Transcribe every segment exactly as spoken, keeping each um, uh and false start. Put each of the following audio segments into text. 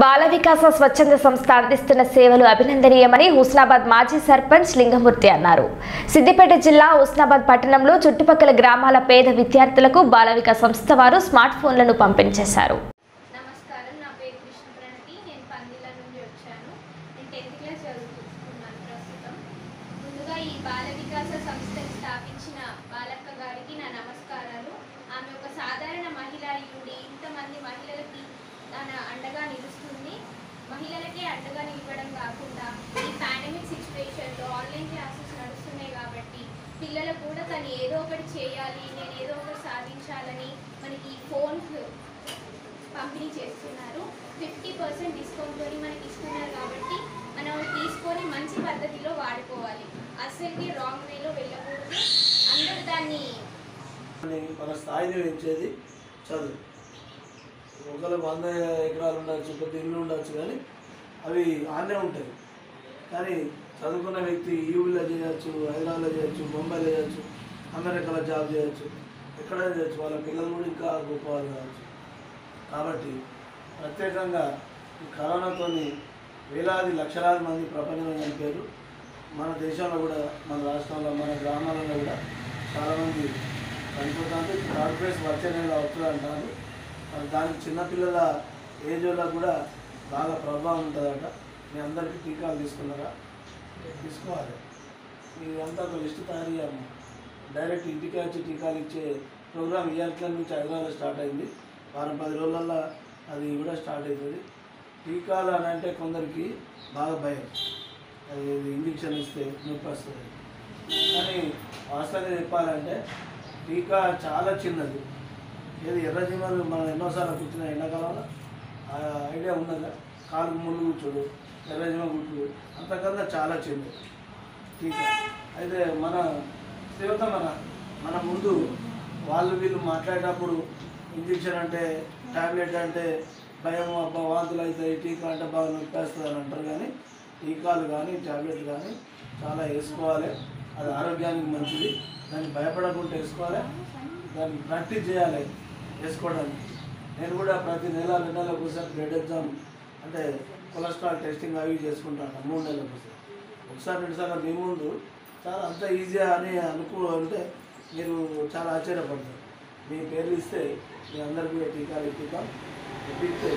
బాల వికాస స్వచ్ఛంద సంస్థ అందిస్తున్న సేవలు అభినందనీయమని హుస్నాబాద్ మాజీ సర్పంచ్ లింగమూర్తి అన్నారు. సిద్దిపేట జిల్లా హుస్నాబాద్ పట్టణంలో చుట్టుపక్కల గ్రామాల పేద విద్యార్థులకు బాల వికాస సంస్థ వారు స్మార్ట్ ఫోన్లను పంపిణీ చేశారు. నమస్కారం, నా పేరు కృష్ణప్రణతి. నేను పందిల నుండి వచ్చాను. నేను టెన్త్ క్లాస్ చదువుతున్నాను ప్రస్తుతం. ముందుగా ఈ బాల వికాస సంస్థను స్థాపించిన బాలక్క గారికి నా నమస్కారాలు. ఆమె ఒక సాధారణ మహిళ అయ్యుండి ఇంతమంది మహిళలకి తన అండగా నిలుస్తుంది. మహిళలకే అండగా నిలవడం కాకుండా ఈ పాండమిక్ సిచ్యువేషన్లో ఆన్లైన్ క్లాసెస్ నడుస్తున్నాయి కాబట్టి పిల్లలకు కూడా తను ఏదో ఒకటి చేయాలి, నేను ఏదో ఒకటి సాధించాలని మనకి ఫోన్ పంపిణీ చేస్తున్నారు. ఫిఫ్టీ పర్సెంట్ డిస్కౌంట్తో మనకి ఇస్తున్నారు కాబట్టి మనం తీసుకొని మంచి పద్ధతిలో వాడుకోవాలి. అస్సలు రాంగ్ వేలో వెళ్ళకూడదు. అందరూ దాన్ని మన స్థాయిలో ఇచ్చేది చదువు. ఒకవేళ వంద ఎకరాలు ఉండవచ్చు, కొద్ది ఇళ్ళు ఉండవచ్చు, కానీ అవి ఆనే ఉంటాయి. కానీ చదువుకున్న వ్యక్తి యూబీలో చేయవచ్చు, హైదరాబాద్లో చేయొచ్చు, ముంబైలో చేయొచ్చు, అమెరికాలో జాబ్ చేయొచ్చు, ఎక్కడైనా చేయొచ్చు. వాళ్ళ పిల్లలు కూడా ఇంకా గొప్ప వాళ్ళు కావచ్చు. కాబట్టి ప్రత్యేకంగా ఈ కరోనాతోని వేలాది లక్షలాది మంది ప్రపంచంలో చనిపోయారు. మన దేశంలో కూడా, మన రాష్ట్రంలో, మన గ్రామాలలో కూడా చాలామంది చనిపోతారు. థర్డ్ ప్లేస్ వచ్చే నెల అవుతుంది అంటారు. దానికి చిన్నపిల్లల ఏజ్ వల్ల కూడా బాగా ప్రభావం ఉంటుందట. మీ అందరికీ టీకాలు తీసుకున్నారా? తీసుకోవాలి. మీరంతా ఒక లిస్టు తయారు చేయాలి. డైరెక్ట్ ఇంటికి వచ్చి టీకాలు ఇచ్చే ప్రోగ్రామ్ ఇయర్ల నుంచి హైదరాబాద్లో స్టార్ట్ అయింది. వారం పది రోజులల్లో అది కూడా స్టార్ట్ అవుతుంది. టీకాలు అని అంటే కొందరికి బాగా భయం, అది ఇంజక్షన్ ఇస్తే నొప్పి వస్తుంది. కానీ వాస్తవంగా చెప్పాలంటే టీకా చాలా చిన్నది. ఏది ఎర్ర జీవాలు మనం ఎన్నోసార్లు కూర్చున్న ఎండాకాలంలో ఐడియా ఉన్నదా? కాలు ముళ్ళు కూర్చోడు, ఎర్ర జీవ గుడ్లు అంతకన్నా చాలా చిన్న టీకా. అయితే మన శ్రీవత మన మన ముందు వాళ్ళు వీళ్ళు మాట్లాడేటప్పుడు ఇంజక్షన్ అంటే టాబ్లెట్ అంటే భయం, అబ్బా వాంతులు అవుతాయి, టీకా అంటే బాగా నొప్పేస్తుంది అని అంటారు. కానీ టీకాలు కానీ టాబ్లెట్లు కానీ చాలా వేసుకోవాలి. అది ఆరోగ్యానికి మంచిది. దాన్ని భయపడకుండా వేసుకోవాలి. దాన్ని ప్రాక్టీస్ చేయాలి వేసుకోవడానికి. నేను కూడా ప్రతి నెల రెండు నెలలకు ఒకసారి బ్లడ్ ఎగ్జామ్ అంటే కొలెస్ట్రాల్ టెస్టింగ్ అవి చేసుకుంటాను. మూడు నెలలకు ఒకసారి ఒకసారి రెండుసార్లు మీ ముందు చాలా అంత ఈజీ అని అనుకుంటే మీరు చాలా ఆశ్చర్యపడతారు. మీ పేర్లు ఇస్తే మీ అందరికీ కూడా టీకాలు ఇప్పిద్దాం. ఇప్పిస్తే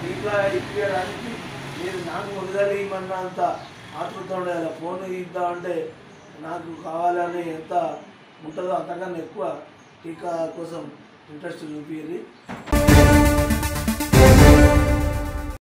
టీకా ఇప్పించడానికి మీరు నాకు వదిలేయమన్నంత ఆతృత ఉండాలి. ఫోన్ ఇద్దామంటే నాకు కావాలని ఎంత ఉంటుందో అంతకన్నా ఎక్కువ టీకా కోసం ఇంట్రెస్ట్ చూపించి